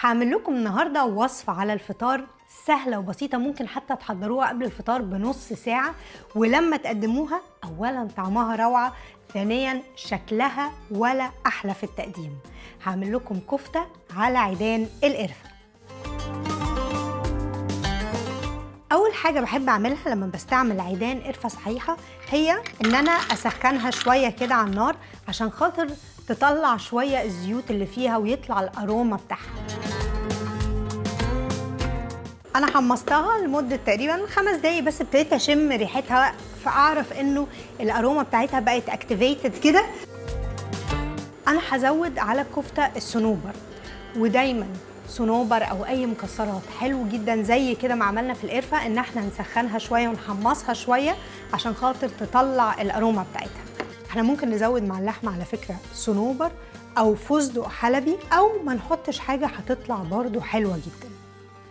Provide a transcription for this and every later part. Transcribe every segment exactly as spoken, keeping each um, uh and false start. هعمل لكم النهارده وصفه على الفطار سهله وبسيطه، ممكن حتى تحضروها قبل الفطار بنص ساعه، ولما تقدموها اولا طعمها روعه، ثانيا شكلها ولا احلى في التقديم. هعمل لكم كفته على عيدان القرفه. اول حاجه بحب اعملها لما بستعمل عيدان قرفه صحيحه هي ان انا اسخنها شويه كده على النار عشان خاطر تطلع شويه الزيوت اللي فيها ويطلع الاروما بتاعها. انا حمصتها لمده تقريبا خمس دقايق بس، ابتديت اشم ريحتها فاعرف انه الاروما بتاعتها بقت اكتيفيتد كده. انا هزود على الكفته الصنوبر، ودايما صنوبر او اي مكسرات حلو جدا زي كده ما عملنا في القرفه ان احنا نسخنها شويه ونحمصها شويه عشان خاطر تطلع الاروما بتاعتها. احنا ممكن نزود مع اللحمه على فكره صنوبر او فستق حلبي، او ما نحطش حاجه هتطلع برده حلوه جدا.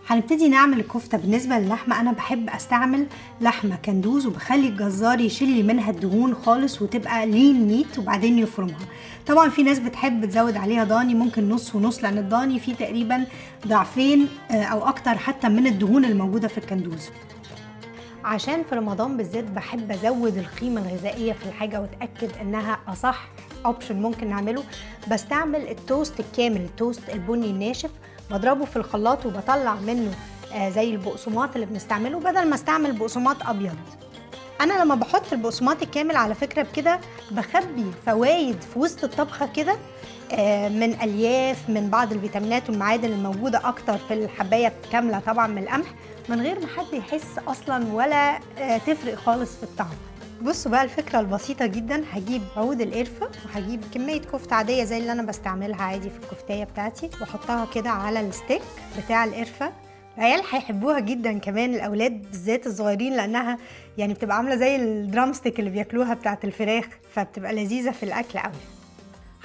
هنبتدي نعمل الكفته. بالنسبه للحمه انا بحب استعمل لحمه كندوز وبخلي الجزار يشيل لي منها الدهون خالص وتبقى لين ميت وبعدين يفرمها. طبعا في ناس بتحب تزود عليها ضاني، ممكن نص ونص لان الضاني فيه تقريبا ضعفين او اكتر حتى من الدهون الموجوده في الكندوز. عشان في رمضان بالذات بحب ازود القيمه الغذائيه في الحاجه واتاكد انها اصح اوبشن ممكن نعمله، بستعمل التوست الكامل، التوست البني الناشف، بضربه في الخلاط وبطلع منه زي البقسماط اللي بنستعمله بدل ما استعمل بقسماط ابيض. انا لما بحط البقسماط الكامل على فكره بكده بخبي فوائد في وسط الطبخه كده من الياف، من بعض الفيتامينات والمعادن الموجوده اكتر في الحبايه كامله طبعا من القمح، من غير ما حد يحس اصلا ولا تفرق خالص في الطعم. بصوا بقى الفكره البسيطه جدا، هجيب عود القرفه وهجيب كميه كفته عاديه زي اللي انا بستعملها عادي في الكفتايه بتاعتي واحطها كده على الستيك بتاع القرفه. العيال هيحبوها جدا كمان، الاولاد بالذات الصغيرين، لانها يعني بتبقى عامله زي الدرامستيك اللي بياكلوها بتاعت الفراخ، فبتبقى لذيذه في الاكل قوي.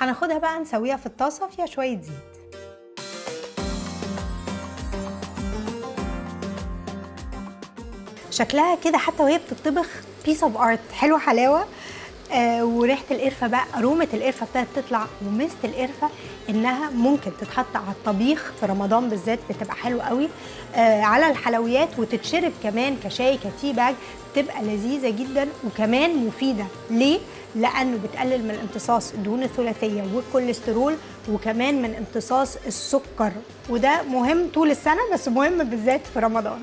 هناخدها بقى نسويها في الطاسه فيها شويه زيت. شكلها كده حتى وهي بتطبخ بيس اوف ارت، حلوه حلاوه. آه وريحه القرفه بقى، ارومه القرفه ابتدت تطلع، وميزه القرفه انها ممكن تتحط على الطبيخ في رمضان بالذات، بتبقى حلوه قوي آه على الحلويات، وتتشرب كمان كشاي كتي باج، بتبقى لذيذه جدا وكمان مفيده. ليه؟ لانه بتقلل من امتصاص الدهون الثلاثيه والكوليسترول، وكمان من امتصاص السكر، وده مهم طول السنه بس مهم بالذات في رمضان.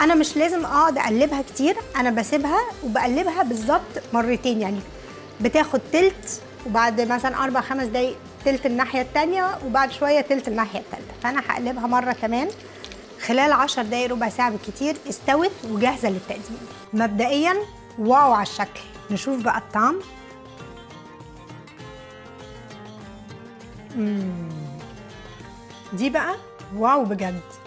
انا مش لازم اقعد اقلبها كتير، انا بسيبها وبقلبها بالظبط مرتين، يعني بتاخد تلت وبعد مثلا اربع خمس دقايق تلت الناحيه الثانيه وبعد شويه تلت الناحيه الثالثه، فانا هقلبها مره كمان خلال عشر دقايق ربع ساعه بالكتير. استوت وجاهزه للتقديم مبدئيا. واو على الشكل، نشوف بقى الطعم. امم دي بقى واو بجد.